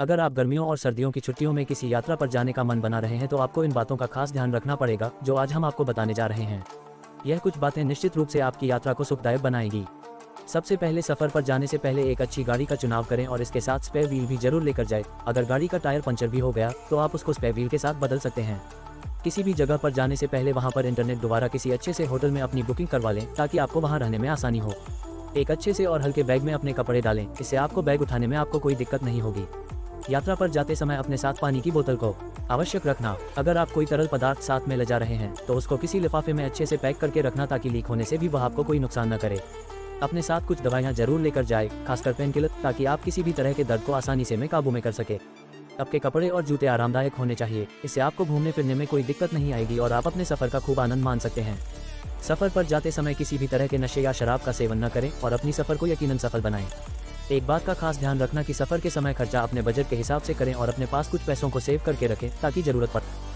अगर आप गर्मियों और सर्दियों की छुट्टियों में किसी यात्रा पर जाने का मन बना रहे हैं तो आपको इन बातों का खास ध्यान रखना पड़ेगा जो आज हम आपको बताने जा रहे हैं। यह कुछ बातें निश्चित रूप से आपकी यात्रा को सुखदायक बनाएगी। सबसे पहले, सफर पर जाने से पहले एक अच्छी गाड़ी का चुनाव करें और इसके साथ स्पेयर व्हील भी जरूर लेकर जाएं। अगर गाड़ी का टायर पंचर भी हो गया तो आप उसको स्पेयर व्हील के साथ बदल सकते हैं। किसी भी जगह पर जाने से पहले वहां पर इंटरनेट द्वारा किसी अच्छे से होटल में अपनी बुकिंग करवा लें ताकि आपको वहां रहने में आसानी हो। एक अच्छे से और हल्के बैग में अपने कपड़े डालें, इससे आपको बैग उठाने में आपको कोई दिक्कत नहीं होगी। यात्रा पर जाते समय अपने साथ पानी की बोतल को आवश्यक रखना। अगर आप कोई तरल पदार्थ साथ में ले जा रहे हैं तो उसको किसी लिफाफे में अच्छे से पैक करके रखना ताकि लीक होने से भी वह आपको कोई नुकसान न करे। अपने साथ कुछ दवाइयाँ जरूर लेकर जाए, खासकर पेन किलर, ताकि आप किसी भी तरह के दर्द को आसानी से काबू में कर सके। आपके कपड़े और जूते आरामदायक होने चाहिए, इससे आपको घूमने फिरने में कोई दिक्कत नहीं आएगी और आप अपने सफर का खूब आनंद मान सकते हैं। सफर पर जाते समय किसी भी तरह के नशे या शराब का सेवन न करें और अपनी सफर को यकीनन सफल बनाएं। एक बात का खास ध्यान रखना कि सफर के समय खर्चा अपने बजट के हिसाब से करें और अपने पास कुछ पैसों को सेव करके रखें ताकि जरूरत पड़े।